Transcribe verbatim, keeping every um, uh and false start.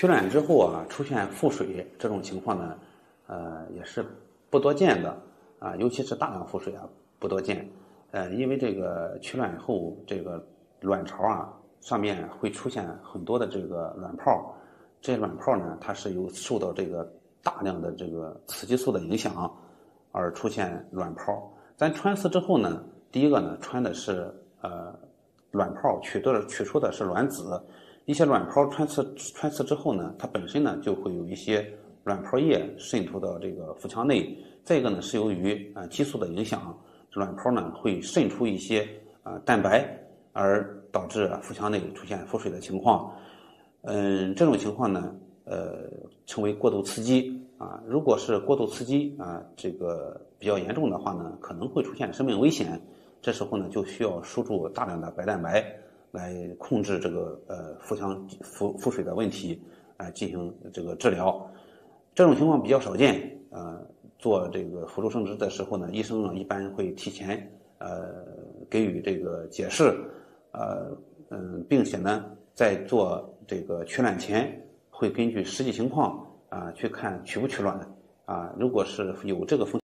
取卵之后啊，出现腹水这种情况呢，呃，也是不多见的啊，尤其是大量腹水啊，不多见。呃，因为这个取卵后，这个卵巢啊上面会出现很多的这个卵泡，这些卵泡呢，它是由受到这个大量的这个雌激素的影响而出现卵泡。咱穿刺之后呢，第一个呢，穿的是呃卵泡，取的取出的是卵子。一些卵泡穿刺穿刺之后呢，它本身呢就会有一些卵泡液渗透到这个腹腔内。再一个呢，是由于啊、呃、激素的影响，卵泡呢会渗出一些啊、呃、蛋白，而导致腹腔内出现腹水的情况。嗯，这种情况呢，呃，称为过度刺激啊。如果是过度刺激啊，这个比较严重的话呢，可能会出现生命危险。这时候呢，就需要输注大量的白蛋白来控制这个呃腹腔腹腹水的问题啊、呃，进行这个治疗。这种情况比较少见啊、呃。做这个辅助生殖的时候呢，医生呢一般会提前呃给予这个解释，呃嗯，并且呢，在做这个取卵前会根据实际情况啊、呃、去看取不取卵啊、呃，如果是有这个风险。